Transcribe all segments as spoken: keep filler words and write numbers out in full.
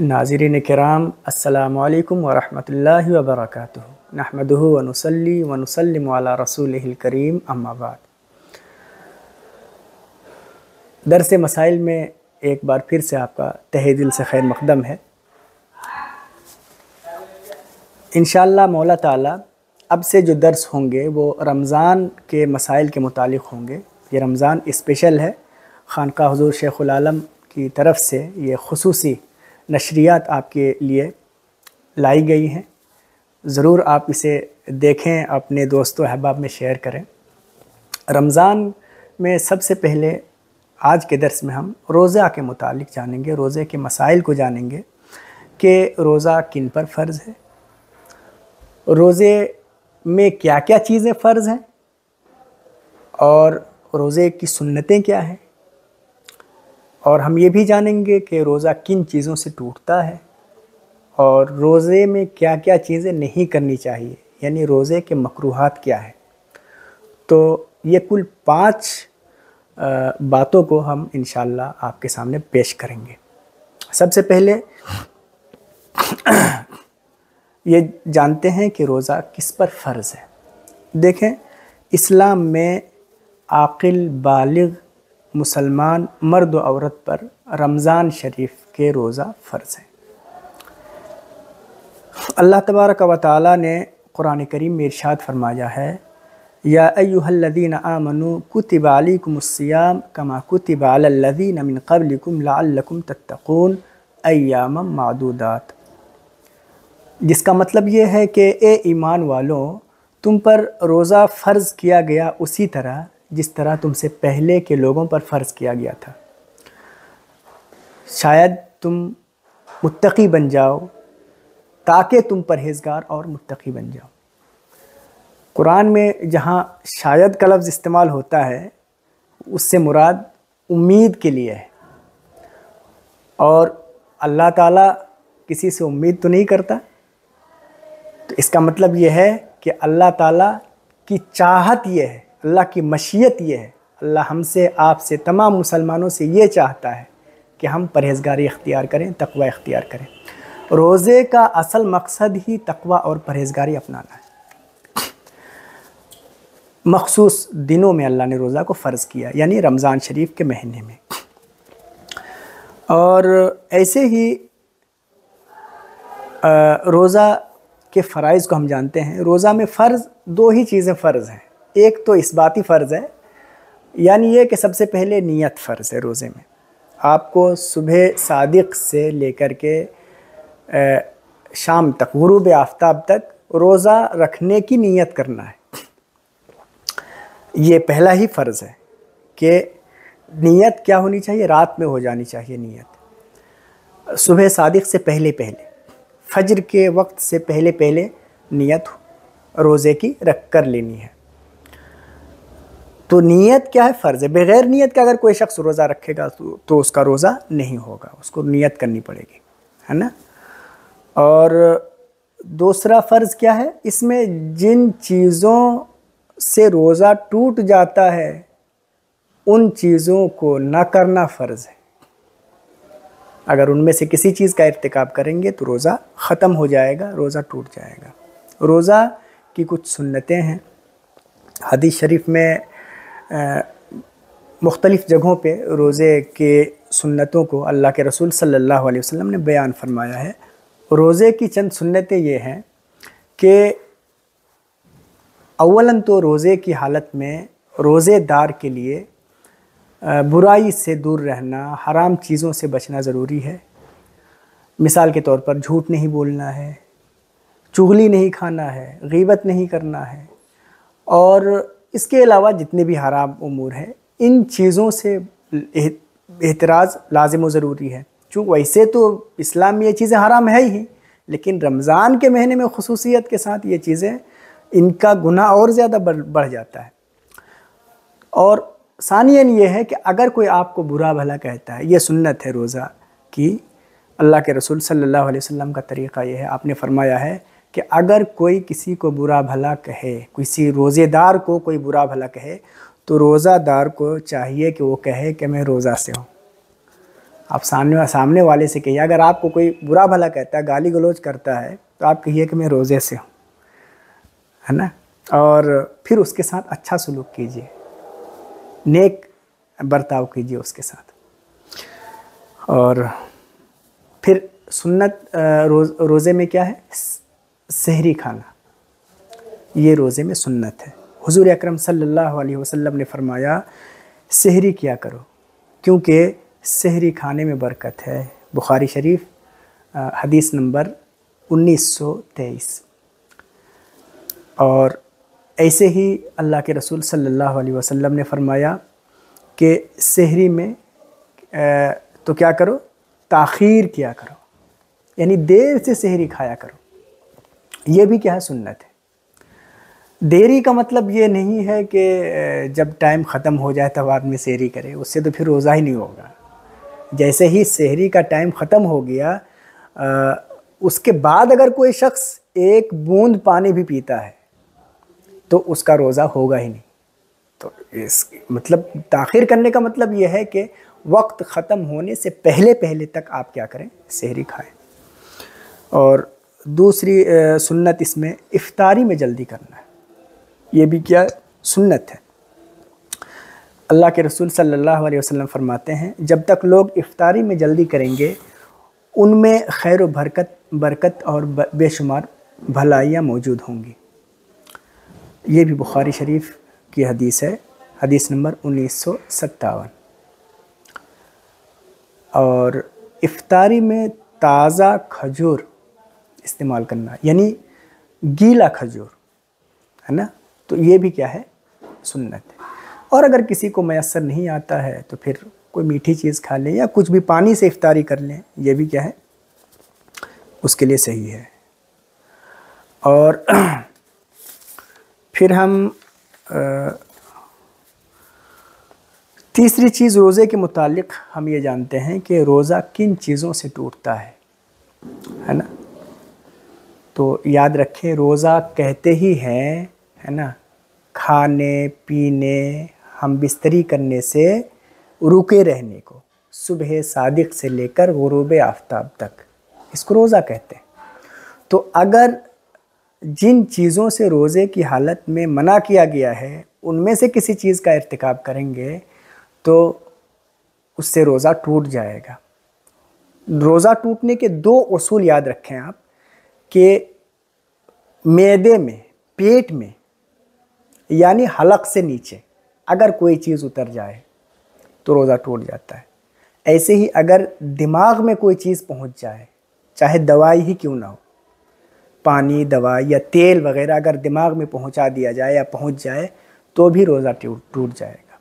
नाज़रीन किराम, अस्सलामु अलैकुम व रहमतुल्लाहि व बरकातुहू। नहमदुहू व नुसल्ली व नुसल्लिमु अला रसूलिहिल करीम, अम्मा बाद। दर्स ए मसाइल में एक बार फिर से आपका तहे दिल से खैर मकदम है। इंशाअल्लाह मौला ताला अब से जो दर्स होंगे वो रमज़ान के मसाइल के मुतालिक होंगे। ये रमज़ान स्पेशल है, खानका हुजूर शेख उल आलम की तरफ से ये खुसूसी नशरियात आपके लिए लाई गई हैं। ज़रूर आप इसे देखें, अपने दोस्तों अहबाब में शेयर करें। रमज़ान में सबसे पहले आज के दर्स में हम रोज़ा के मुतालिक जानेंगे, रोज़े के मसाइल को जानेंगे कि रोज़ा किन पर फ़र्ज़ है, रोज़े में क्या क्या चीज़ें फ़र्ज़ हैं और रोज़े की सुन्नतें क्या हैं। और हम ये भी जानेंगे कि रोज़ा किन चीज़ों से टूटता है और रोज़े में क्या क्या चीज़ें नहीं करनी चाहिए, यानी रोज़े के मकरूहात क्या है। तो ये कुल पाँच बातों को हम इंशाल्लाह आपके सामने पेश करेंगे। सबसे पहले ये जानते हैं कि रोज़ा किस पर फ़र्ज़ है। देखें, इस्लाम में आक़िल बालिग़ मुसलमान मर्द व औरत पर रमज़ान शरीफ के रोज़ा फ़र्ज़ है। अल्लाह तबारक व तआला ने कुरान करीम में इरशाद फरमाया है, या अय्युहल्लज़ीन आमनू कुतिबा अलैकुमुस्सियाम कमा कुतिबा अलल्लज़ीन मिन क़ब्लिकुम लअल्लकुम तत्तक़ून अय्यामम मादूदात। जिसका मतलब ये है कि ए ईमान वालों, तुम पर रोज़ा फ़र्ज़ किया गया उसी तरह जिस तरह तुमसे पहले के लोगों पर फ़र्ज़ किया गया था। शायद तुम मुत्तकी बन जाओ ताकि तुम परहेज़गार और मुत्तकी बन जाओ। कुरान में जहाँ शायद का लफ्ज़ इस्तेमाल होता है उससे मुराद उम्मीद के लिए है, और अल्लाह ताला किसी से उम्मीद तो नहीं करता। तो इसका मतलब यह है कि अल्लाह ताला की चाहत यह है, अल्लाह की मशीयत ये है, अल्लाह हमसे, आपसे, तमाम मुसलमानों से ये चाहता है कि हम परहेज़गारी इख्तियार करें, तकवा इख्तियार करें। रोज़े का असल मकसद ही तकवा और परहेज़गारी अपनाना है। मखसूस दिनों में अल्लाह ने रोज़ा को फ़र्ज़ किया, यानी रमज़ान शरीफ के महीने में। और ऐसे ही रोज़ा के फ़राइज़ को हम जानते हैं। रोज़ा में फ़र्ज़ दो ही चीज़ें फ़र्ज़ हैं। एक तो इस्बाती फ़र्ज़ है, यानी यह कि सबसे पहले नियत फ़र्ज़ है। रोज़े में आपको सुबह सादिक़ से लेकर के शाम तक, गुरूब आफ्ताब तक रोज़ा रखने की नियत करना है। ये पहला ही फ़र्ज़ है कि नियत क्या होनी चाहिए, रात में हो जानी चाहिए नियत। सुबह सादिक़ से पहले पहले, फजर के वक्त से पहले पहले नियत रोज़े की रख कर लेनी है। तो नियत क्या है, फ़र्ज़ है। बग़ैर नियत के अगर कोई शख्स रोज़ा रखेगा तो, तो उसका रोज़ा नहीं होगा, उसको नियत करनी पड़ेगी, है ना। और दूसरा फ़र्ज़ क्या है, इसमें जिन चीज़ों से रोज़ा टूट जाता है उन चीज़ों को ना करना फ़र्ज़ है। अगर उनमें से किसी चीज़ का इर्तिकाब करेंगे तो रोज़ा ख़त्म हो जाएगा, रोज़ा टूट जाएगा। रोज़ा की कुछ सुन्नतें हैं। हदीस शरीफ में मुख्तलिफ़ जगहों पे रोज़े के सुन्नतों को अल्लाह के रसूल सल्लल्लाहु अलैहि वसल्लम ने बयान फरमाया है। रोज़े की चंद सुन्नतें ये हैं कि अवलन तो रोज़े की हालत में रोज़ेदार के लिए बुराई से दूर रहना, हराम चीज़ों से बचना ज़रूरी है। मिसाल के तौर पर झूठ नहीं बोलना है, चुगली नहीं खाना है, गीबत नहीं करना है, और इसके अलावा जितने भी हराम उमूर हैं इन चीज़ों से एहतराज़ लाजिम व ज़रूरी है। चूँकि वैसे तो इस्लाम में ये चीज़ें हराम है ही, लेकिन रमज़ान के महीने में खुसूसियत के साथ ये चीज़ें, इनका गुनाह और ज़्यादा बढ़ जाता है। और सानियन ये है कि अगर कोई आपको बुरा भला कहता है, ये सुन्नत है रोज़ा की। अल्लाह के रसूल सल्लल्लाहु अलैहि वसल्लम का तरीक़ा ये है, आपने फरमाया है कि अगर कोई किसी को बुरा भला कहे, किसी रोज़ेदार को कोई बुरा भला कहे, तो रोज़ादार को चाहिए कि वो कहे कि मैं रोज़ा से हूँ। आप सामने सामने वाले से कहिए। अगर आपको कोई बुरा भला कहता है, गाली गलौज करता है, तो आप कहिए कि मैं रोज़े से हूँ, है ना। और फिर उसके साथ अच्छा सलूक कीजिए, नेक बर्ताव कीजिए उसके साथ। और फिर सुन्नत रोज़ रोज़े में क्या है, सहरी खाना, ये रोज़े में सुन्नत है। हुजूर अकरम सल्लल्लाहु अलैहि वसल्लम ने फरमाया सहरी किया करो क्योंकि सहरी खाने में बरकत है। बुखारी शरीफ हदीस नंबर उन्नीस सौ तेईस। और ऐसे ही अल्लाह के रसूल सल्लल्लाहु अलैहि वसल्लम ने फरमाया कि सहरी में तो क्या करो, ताख़ीर किया करो, यानी देर से सहरी खाया करो। ये भी क्या है, सुन्नत है। देरी का मतलब ये नहीं है कि जब टाइम ख़त्म हो जाए तब आदमी सहरी करे, उससे तो फिर रोज़ा ही नहीं होगा। जैसे ही सहरी का टाइम ख़त्म हो गया, आ, उसके बाद अगर कोई शख्स एक बूंद पानी भी पीता है तो उसका रोज़ा होगा ही नहीं। तो इस मतलब ताख़ीर करने का मतलब यह है कि वक्त ख़त्म होने से पहले पहले तक आप क्या करें, सहरी खाएं। और दूसरी सुन्नत इसमें इफ्तारी में जल्दी करना है, ये भी क्या सुन्नत है। अल्लाह के रसूल सल्लल्लाहु अलैहि वसल्लम फरमाते हैं जब तक लोग इफ्तारी में जल्दी करेंगे उनमें खैर व बरकत बरकत और बेशुमार भलाइयाँ मौजूद होंगी। ये भी बुखारी शरीफ की हदीस है, हदीस नंबर उन्नीस सौ सत्तावन। और इफ्तारी में ताज़ा खजूर इस्तेमाल करना, यानी गीला खजूर, है ना, तो ये भी क्या है, सुन्नत है। और अगर किसी को मैसर नहीं आता है तो फिर कोई मीठी चीज़ खा लें या कुछ भी पानी से इफ्तारी कर लें, यह भी क्या है, उसके लिए सही है। और फिर हम आ, तीसरी चीज़ रोज़े के मुतालिक हम ये जानते हैं कि रोज़ा किन चीज़ों से टूटता है, है ना। तो याद रखें रोज़ा कहते ही हैं, है ना, खाने पीने हम बिस्तरी करने से रुके रहने को, सुबह सादिक से लेकर गुरूब आफ्ताब तक, इसको रोज़ा कहते हैं। तो अगर जिन चीज़ों से रोज़े की हालत में मना किया गया है उनमें से किसी चीज़ का इर्तिकाब करेंगे तो उससे रोज़ा टूट जाएगा। रोज़ा टूटने के दो उसूल याद रखें आप, कि मैदे में, पेट में, यानी हलक से नीचे अगर कोई चीज़ उतर जाए तो रोज़ा टूट जाता है। ऐसे ही अगर दिमाग में कोई चीज़ पहुंच जाए, चाहे दवाई ही क्यों ना हो, पानी, दवाई या तेल वगैरह अगर दिमाग में पहुंचा दिया जाए या पहुंच जाए तो भी रोज़ा टूट टूट जाएगा।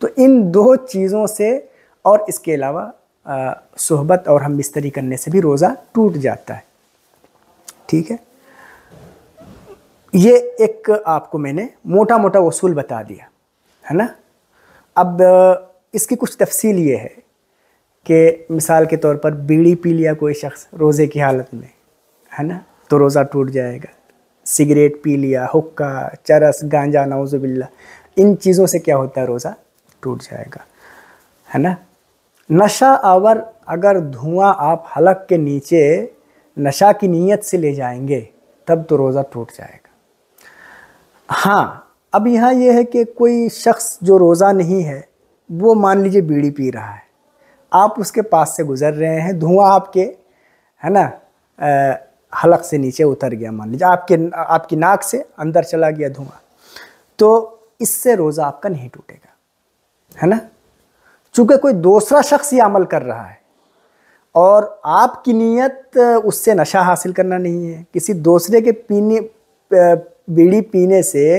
तो इन दो चीज़ों से और इसके अलावा सोहबत और हम बिस्तरी करने से भी रोज़ा टूट जाता है, ठीक है। ये एक आपको मैंने मोटा मोटा उसूल बता दिया, है ना। अब इसकी कुछ तफसील ये है कि मिसाल के तौर पर बीड़ी पी लिया कोई शख्स रोज़े की हालत में, है ना, तो रोज़ा टूट जाएगा। सिगरेट पी लिया, हुक्का, चरस, गांजा, नाउज़ुबिल्ला, इन चीज़ों से क्या होता है, रोज़ा टूट जाएगा, है ना। नशा आवर अगर धुआं आप हलक के नीचे नशा की नीयत से ले जाएंगे तब तो रोज़ा टूट जाएगा। हाँ, अब यहाँ यह है कि कोई शख्स जो रोज़ा नहीं है वो मान लीजिए बीड़ी पी रहा है, आप उसके पास से गुज़र रहे हैं, धुआं आपके, है ना, आ, हलक से नीचे उतर गया, मान लीजिए आपके आपकी नाक से अंदर चला गया धुआं, तो इससे रोज़ा आपका नहीं टूटेगा, है ना। चूँकि कोई दूसरा शख्स ये अमल कर रहा है और आपकी नीयत उससे नशा हासिल करना नहीं है, किसी दूसरे के पीने बीड़ी पीने से,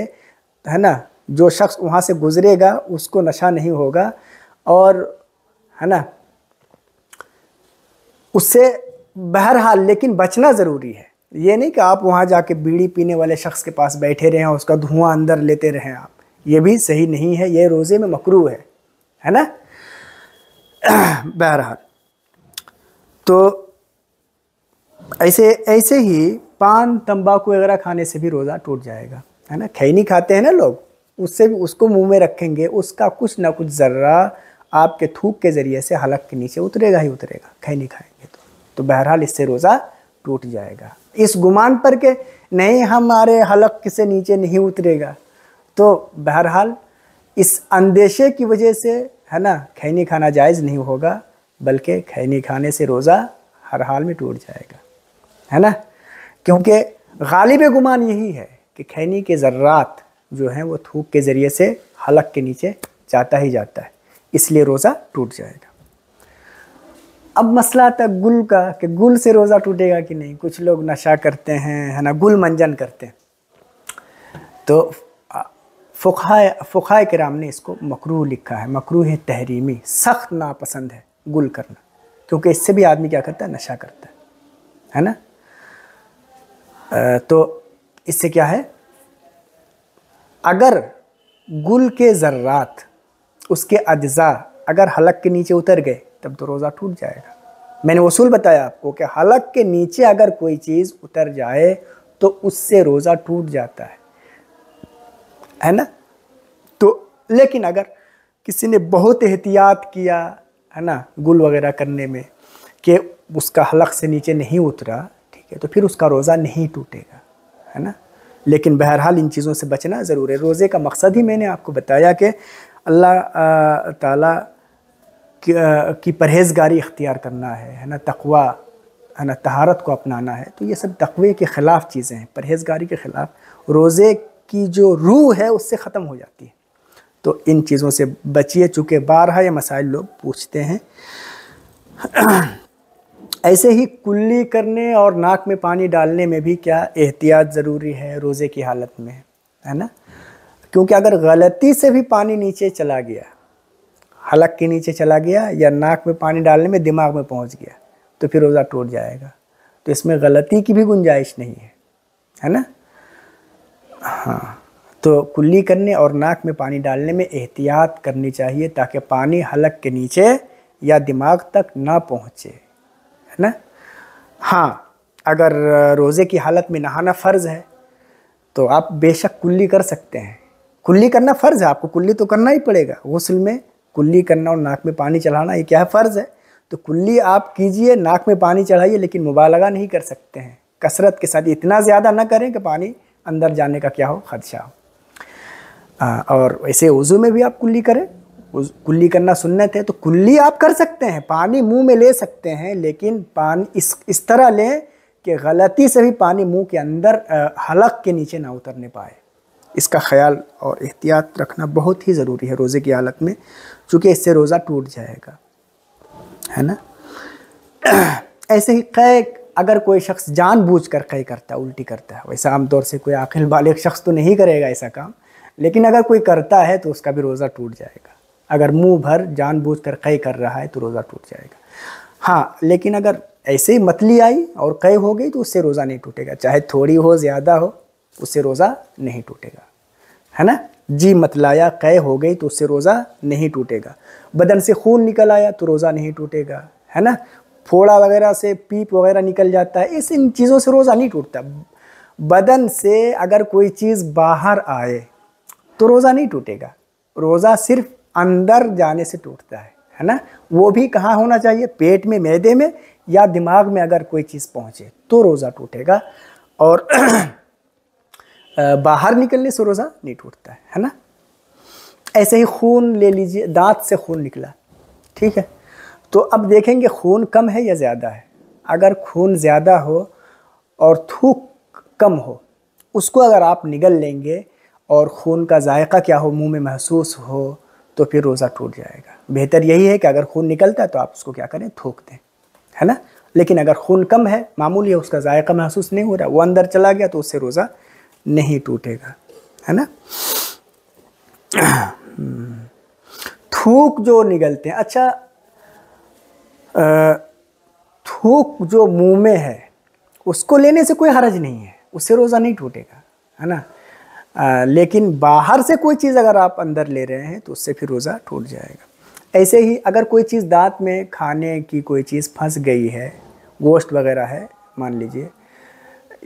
है ना, जो शख्स वहाँ से गुज़रेगा उसको नशा नहीं होगा और, है ना, उससे बहरहाल लेकिन बचना ज़रूरी है। ये नहीं कि आप वहाँ जाके बीड़ी पीने वाले शख्स के पास बैठे रहें और उसका धुआं अंदर लेते रहें आप, ये भी सही नहीं है, ये रोज़े में मकरूह है, है ना। बहरहाल तो ऐसे ऐसे ही पान, तंबाकू वगैरह खाने से भी रोज़ा टूट जाएगा, है ना। खैनी खाते हैं ना लोग, उससे भी, उसको मुंह में रखेंगे, उसका कुछ ना कुछ ज़र्रा आपके थूक के ज़रिए से हलक के नीचे उतरेगा ही उतरेगा, खाए नहीं खाएंगे तो तो बहरहाल इससे रोज़ा टूट जाएगा। इस गुमान पर के नहीं हमारे हलक से नीचे नहीं उतरेगा, तो बहरहाल इस अंदेशे की वजह से है ना खैनी खाना जायज़ नहीं होगा, बल्कि खैनी खाने से रोज़ा हर हाल में टूट जाएगा, है ना। क्योंकि गालिब गुमान यही है कि खैनी के ज़र्रात जो हैं वो थूक के ज़रिए से हलक के नीचे जाता ही जाता है, इसलिए रोज़ा टूट जाएगा। अब मसला था गुल का कि गुल से रोज़ा टूटेगा कि नहीं। कुछ लोग नशा करते हैं है ना, गुल मंजन करते हैं, तो फ़ुक़हाए फ़ुक़हाए किराम ने इसको मकरूह लिखा है, मकरूह तहरीमी, सख्त नापसंद है गुल करना, क्योंकि इससे भी आदमी क्या करता है, नशा करता है, है ना। आ, तो इससे क्या है, अगर गुल के ज़र्रात उसके अज्जा अगर हलक के नीचे उतर गए तब तो रोज़ा टूट जाएगा। मैंने उसूल बताया आपको कि हलक के नीचे अगर कोई चीज़ उतर जाए तो उससे रोज़ा टूट जाता है, है ना। तो लेकिन अगर किसी ने बहुत एहतियात किया है ना गुल वगैरह करने में कि उसका हलक से नीचे नहीं उतरा, ठीक है, तो फिर उसका रोज़ा नहीं टूटेगा, है ना। लेकिन बहरहाल इन चीज़ों से बचना ज़रूर है। रोज़े का मकसद ही मैंने आपको बताया कि अल्लाह ताला की परहेज़गारी इख्तियार करना है, है ना, तक़वा है ना, तहारत को अपनाना है। तो ये सब तक़वे के ख़िलाफ़ चीज़ें हैं, परहेज़गारी के ख़िलाफ़। रोज़े की जो रूह है उससे ख़त्म हो जाती है, तो इन चीज़ों से बचिए। चूँकि बारहा ये मसाइल लोग पूछते हैं। ऐसे ही कुल्ली करने और नाक में पानी डालने में भी क्या एहतियात ज़रूरी है रोज़े की हालत में, है ना। क्योंकि अगर गलती से भी पानी नीचे चला गया, हलक के नीचे चला गया या नाक में पानी डालने में दिमाग में पहुंच गया, तो फिर रोज़ा टूट जाएगा। तो इसमें गलती की भी गुंजाइश नहीं है, है ना। हाँ, तो कुल्ली करने और नाक में पानी डालने में एहतियात करनी चाहिए ताकि पानी हलक के नीचे या दिमाग तक ना पहुँचे, है ना। हाँ, अगर रोज़े की हालत में नहाना फ़र्ज़ है तो आप बेशक कुल्ली कर सकते हैं। कुल्ली करना फ़र्ज़ है, आपको कुल्ली तो करना ही पड़ेगा। गुस्ल में कुल्ली करना और नाक में पानी चढ़ाना ये क्या है, फ़र्ज़ है। तो कुल्ली आप कीजिए, नाक में पानी चढ़ाइए, लेकिन मुबालगा नहीं कर सकते हैं, कसरत के साथ। इतना ज़्यादा ना करें कि पानी अंदर जाने का क्या हो, ख़दशा हो। आ, और ऐसे वज़ू में भी आप कुल्ली करें, कुल्ली करना सुन्नत है, तो कुल्ली आप कर सकते हैं, पानी मुंह में ले सकते हैं, लेकिन पानी इस इस तरह लें कि गलती से भी पानी मुंह के अंदर हलक के नीचे ना उतरने पाए। इसका ख्याल और एहतियात रखना बहुत ही ज़रूरी है रोज़े की हालत में, चूँकि इससे रोज़ा टूट जाएगा, है ना। ऐसे ही क़य, अगर कोई शख्स जानबूझकर क़य करता है, उल्टी करता है, वैसा आमतौर से कोई आखिल बालिग शख्स तो नहीं करेगा ऐसा काम, लेकिन अगर कोई करता है तो उसका भी रोज़ा टूट जाएगा। अगर मुंह भर जानबूझकर क़य कर रहा है तो रोज़ा टूट जाएगा। हाँ, लेकिन अगर ऐसे ही मतली आई और क़य हो गई तो उससे रोज़ा नहीं टूटेगा, चाहे थोड़ी हो ज़्यादा हो, उससे रोज़ा नहीं टूटेगा, है ना। जी मतलाया, क़य हो गई तो उससे रोज़ा नहीं टूटेगा। बदन से खून निकल आया तो रोज़ा नहीं टूटेगा, है ना। फोड़ा वगैरह से पीप वगैरह निकल जाता है, इस इन चीज़ों से रोज़ा नहीं टूटता। बदन से अगर कोई चीज़ बाहर आए तो रोज़ा नहीं टूटेगा, रोज़ा सिर्फ अंदर जाने से टूटता है, है ना। वो भी कहाँ होना चाहिए, पेट में, मैदे में या दिमाग में अगर कोई चीज़ पहुँचे तो रोज़ा टूटेगा, और बाहर निकलने से रोज़ा नहीं टूटता है, है ना। ऐसे ही खून ले लीजिए, दांत से खून निकला, ठीक है, तो अब देखेंगे खून कम है या ज़्यादा है। अगर खून ज़्यादा हो और थूक कम हो, उसको अगर आप निगल लेंगे और खून का जायका क्या हो, मुंह में महसूस हो, तो फिर रोज़ा टूट जाएगा। बेहतर यही है कि अगर खून निकलता है तो आप उसको क्या करें, थूक दें, है ना। लेकिन अगर खून कम है, मामूली है, उसका जायका महसूस नहीं हो रहा, वो अंदर चला गया तो उससे रोज़ा नहीं टूटेगा, है ना। थूक जो निकलते हैं, अच्छा, थूक जो मुंह में है उसको लेने से कोई हरज नहीं है, उससे रोज़ा नहीं टूटेगा, है ना। आ, लेकिन बाहर से कोई चीज़ अगर आप अंदर ले रहे हैं तो उससे फिर रोज़ा टूट जाएगा। ऐसे ही अगर कोई चीज़ दांत में, खाने की कोई चीज़ फंस गई है, गोश्त वगैरह है मान लीजिए,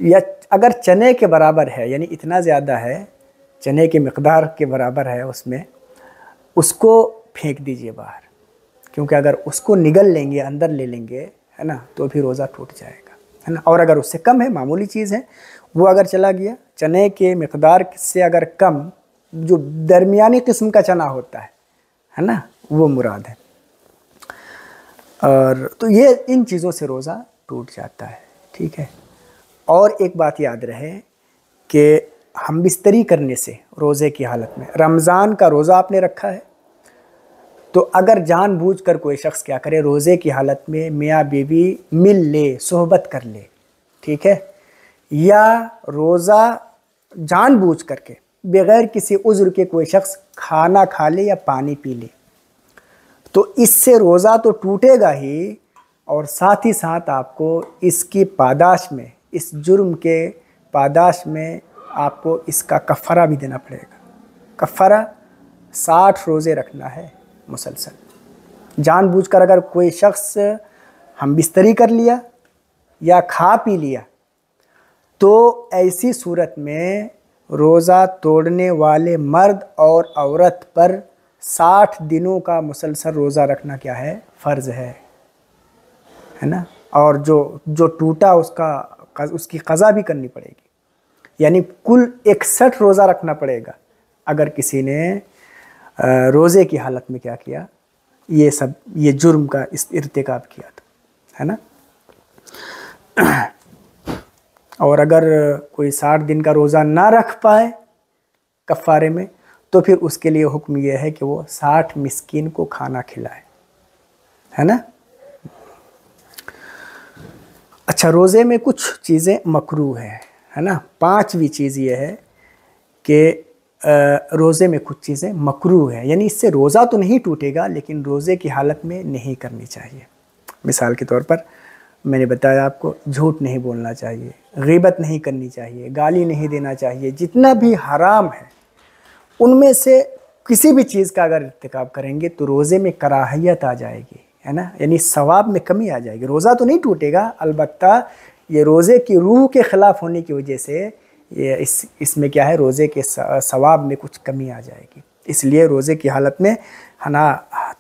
या अगर चने के बराबर है, यानी इतना ज़्यादा है, चने की मकदार के बराबर है उसमें, उसको फेंक दीजिए बाहर, क्योंकि अगर उसको निगल लेंगे, अंदर ले लेंगे, है ना, तो फिर रोज़ा टूट जाएगा, है ना। और अगर उससे कम है, मामूली चीज़ है, वो अगर चला गया, चने के मकदार से अगर कम, जो दरमियानी किस्म का चना होता है, है ना, वो मुराद है। और तो ये इन चीज़ों से रोज़ा टूट जाता है, ठीक है। और एक बात याद रहे कि हम बिस्तरी करने से रोज़े की हालत में, रमज़ान का रोज़ा आपने रखा है, तो अगर जानबूझकर कोई शख्स क्या करे, रोज़े की हालत में मियाँ बीवी मिल ले, सोहबत कर ले, ठीक है, या रोज़ा जानबूझ करके बग़ैर किसी उज़्र के कोई शख्स खाना खा ले या पानी पी ले, तो इससे रोज़ा तो टूटेगा ही, और साथ ही साथ आपको इसकी पादाश में, इस जुर्म के पादाश में आपको इसका कफ़ारा भी देना पड़ेगा। कफ़ारा साठ रोज़े रखना है मुसलसल। जानबूझकर अगर कोई शख्स हम बिस्तरी कर लिया या खा पी लिया, तो ऐसी सूरत में रोज़ा तोड़ने वाले मर्द और औरत पर साठ दिनों का मुसलसल रोज़ा रखना क्या है, फ़र्ज़ है, है ना। और जो जो टूटा उसका उसकी क़ज़ा भी करनी पड़ेगी, यानी कुल इकसठ रोज़ा रखना पड़ेगा अगर किसी ने रोज़े की हालत में क्या किया, ये सब, ये जुर्म का इस इर्तिकाब किया था, है ना। और अगर कोई साठ दिन का रोज़ा ना रख पाए कफ़ारे में, तो फिर उसके लिए हुक्म ये है कि वो साठ मिस्कीन को खाना खिलाए, है ना। अच्छा, रोज़े में कुछ चीज़ें मकरूह हैं, है ना। पांचवी चीज़ ये है कि रोज़े में कुछ चीज़ें मकरूह हैं, यानी इससे रोज़ा तो नहीं टूटेगा, लेकिन रोज़े की हालत में नहीं करनी चाहिए। मिसाल के तौर पर मैंने बताया आपको, झूठ नहीं बोलना चाहिए, गीबत नहीं करनी चाहिए, गाली नहीं देना चाहिए, जितना भी हराम है उनमें से किसी भी चीज़ का अगर इर्तिकाब करेंगे तो रोज़े में कराहियत आ जाएगी, है ना, यानी सवाब में कमी आ जाएगी। रोज़ा तो नहीं टूटेगा, अलबत्ता ये रोज़े की रूह के ख़िलाफ़ होने की वजह से ये इस इसमें क्या है, रोज़े के सवाब में कुछ कमी आ जाएगी। इसलिए रोज़े की हालत में, है ना,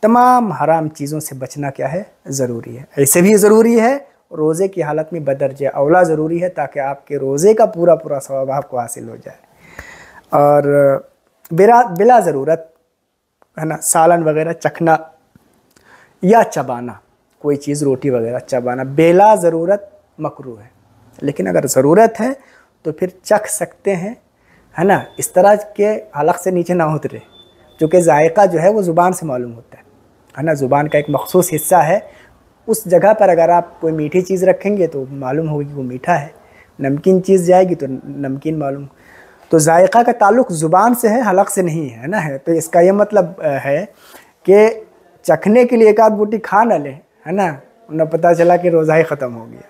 तमाम हराम चीज़ों से बचना क्या है, ज़रूरी है। ऐसे भी ज़रूरी है रोज़े की हालत में बदरजे औला ज़रूरी है, ताकि आपके रोज़े का पूरा पूरा सवाब आपको हासिल हो जाए। और बिला बिला ज़रूरत, है ना, सालन वग़ैरह चखना या चबाना, कोई चीज़ रोटी वगैरह चबाना बेला ज़रूरत मकरूह है, लेकिन अगर ज़रूरत है तो फिर चख सकते हैं, है ना। इस तरह के हलक से नीचे ना उतरे, क्योंकि जायका जो है वो ज़ुबान से मालूम होता है, है ना, ज़ुबान का एक मखसूस हिस्सा है। उस जगह पर अगर आप कोई मीठी चीज़ रखेंगे तो मालूम होगी वो मीठा है, नमकीन चीज़ जाएगी तो नमकीन मालूम। तो जायका का ताल्लुक़ ज़ुबान से है, हलक से नहीं है, है ना। है तो इसका यह मतलब है कि चखने के लिए एक आध बूटी खा न लें, है ना, उन्हें पता चला कि रोज़ा ही ख़त्म हो गया।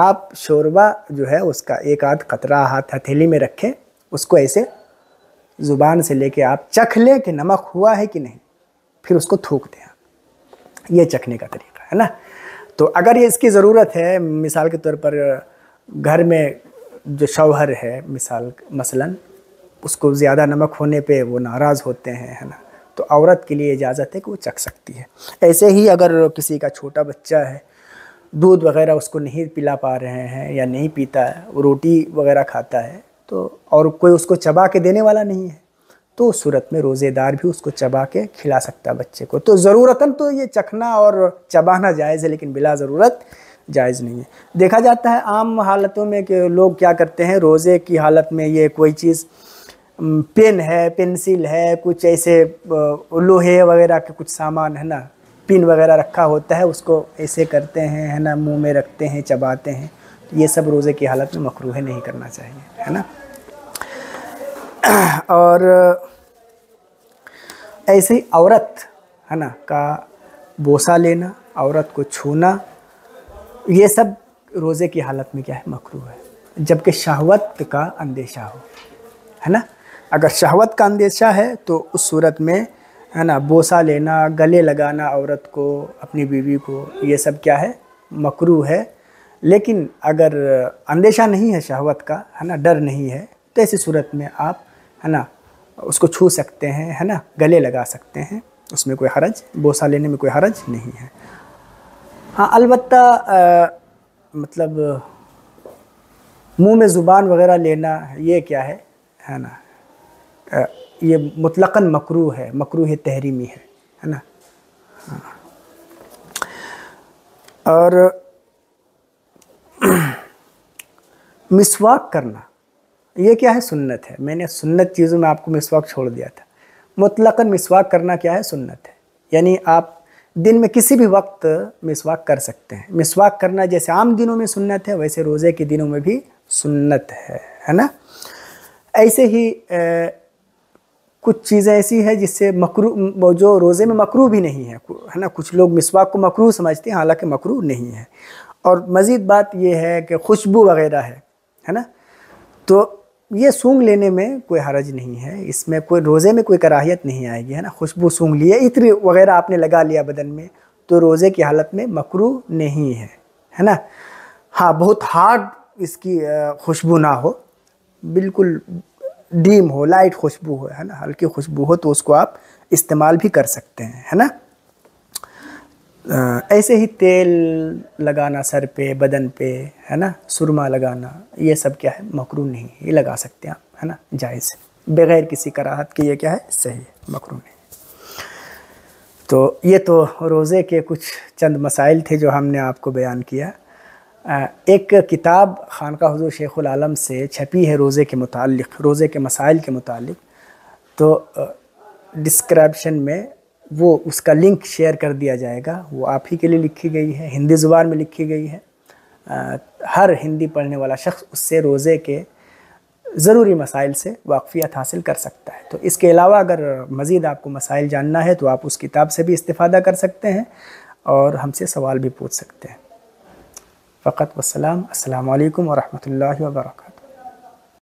आप शोरबा जो है उसका एक आध कतरा हाथ हथेली में रखें, उसको ऐसे ज़ुबान से लेके आप चख लें कि नमक हुआ है कि नहीं, फिर उसको थूक दें। ये चखने का तरीका है ना। तो अगर ये इसकी ज़रूरत है, मिसाल के तौर पर घर में जो शौहर है, मिसाल मसलन, उसको ज़्यादा नमक होने पे वो नाराज़ होते हैं, है ना, तो औरत के लिए इजाज़त है कि वो चख सकती है। ऐसे ही अगर किसी का छोटा बच्चा है, दूध वगैरह उसको नहीं पिला पा रहे हैं या नहीं पीता है, वो रोटी वगैरह खाता है, तो और कोई उसको चबा के देने वाला नहीं है, तो उस सूरत में रोज़ेदार भी उसको चबा के खिला सकता है बच्चे को। तो ज़रूरतन तो ये चखना और चबाना जायज़ है, लेकिन बिला ज़रूरत जायज़ नहीं है। देखा जाता है आम हालतों में कि लोग क्या करते हैं, रोज़े की हालत में ये कोई चीज़, पेन है, पेंसिल है, कुछ ऐसे लोहे वगैरह के कुछ सामान, है ना, पिन वगैरह रखा होता है, उसको ऐसे करते हैं, है ना, मुंह में रखते हैं, चबाते हैं। ये सब रोज़े की हालत में मकरूह है, नहीं करना चाहिए, है ना। और ऐसे ही औरत, है ना, का बोसा लेना, औरत को छूना, ये सब रोज़े की हालत में क्या है, मकरूह है। जबकि शहवत का अंदेशा हो, है ना, अगर शहवत का अंदेशा है तो उस सूरत में, है ना, बोसा लेना, गले लगाना औरत को, अपनी बीवी को, ये सब क्या है, मकरूह है। लेकिन अगर अंदेशा नहीं है शहवत का, है ना, डर नहीं है, तो ऐसी सूरत में आप, है ना, उसको छू सकते हैं, है ना, गले लगा सकते हैं, उसमें कोई हरज, बोसा लेने में कोई हरज नहीं है। हाँ, अलबत्ता मतलब मुंह में ज़ुबान वगैरह लेना ये क्या है, है ना, आ, ये मुतलकन मकरूह है, मकरूह तहरीमी है, है ना। हाँ। और मिसवाक करना ये क्या है, सुन्नत है। मैंने सुन्नत चीज़ों में आपको मिसवाक छोड़ दिया था। मुतलकन मिसवाक करना क्या है, सुन्नत है, यानी आप दिन में किसी भी वक्त मिसवाक कर सकते हैं। मिसवाक करना जैसे आम दिनों में सुन्नत है, वैसे रोज़े के दिनों में भी सुन्नत है, है ना। ऐसे ही ए, कुछ चीज़ें ऐसी है जिससे मकरू, जो रोज़े में मकरू भी नहीं है, है ना। कुछ लोग मिसवाक को मकरू समझते हैं, हालांकि मकरू नहीं है। और मज़ीद बात यह है कि खुशबू वगैरह है, है ना, तो ये सूंघ लेने में कोई हरज नहीं है, इसमें कोई रोज़े में कोई कराहियत नहीं आएगी, है ना। खुशबू सूंघ लिए, इत्र वगैरह आपने लगा लिया बदन में, तो रोज़े की हालत में मकरूह नहीं है, है ना। हाँ, बहुत हार्ड इसकी खुशबू ना हो, बिल्कुल डीम हो, लाइट खुशबू हो, है ना, हल्की खुशबू हो, तो उसको आप इस्तेमाल भी कर सकते हैं, है ना। ऐसे ही तेल लगाना सर पे, बदन पे, है ना, सुरमा लगाना, ये सब क्या है, मकरूह नहीं, ये लगा सकते हैं आप, है ना, जायज़ है, बग़ैर किसी कराहत के, ये क्या है, सही है, मकरूह नहीं। तो ये तो रोज़े के कुछ चंद मसाइल थे जो हमने आपको बयान किया। एक किताब खानका हुजूर शेख उल आलम से छपी है रोज़े के मुतालिक, रोज़े के मसाइल के मुतालिक, तो डिस्क्रिप्शन में वो उसका लिंक शेयर कर दिया जाएगा। वो आप ही के लिए लिखी गई है, हिंदी ज़ुबान में लिखी गई है। आ, हर हिंदी पढ़ने वाला शख्स उससे रोज़े के ज़रूरी मसाइल से वाक़फ़ियत हासिल कर सकता है। तो इसके अलावा अगर मज़ीद आपको मसाइल जानना है तो आप उस किताब से भी इस्तिफ़ादा कर सकते हैं और हमसे सवाल भी पूछ सकते हैं। फ़कत वस्सलाम, अस्सलामु अलैकुम व रहमतुल्लाहि व बरकातहू।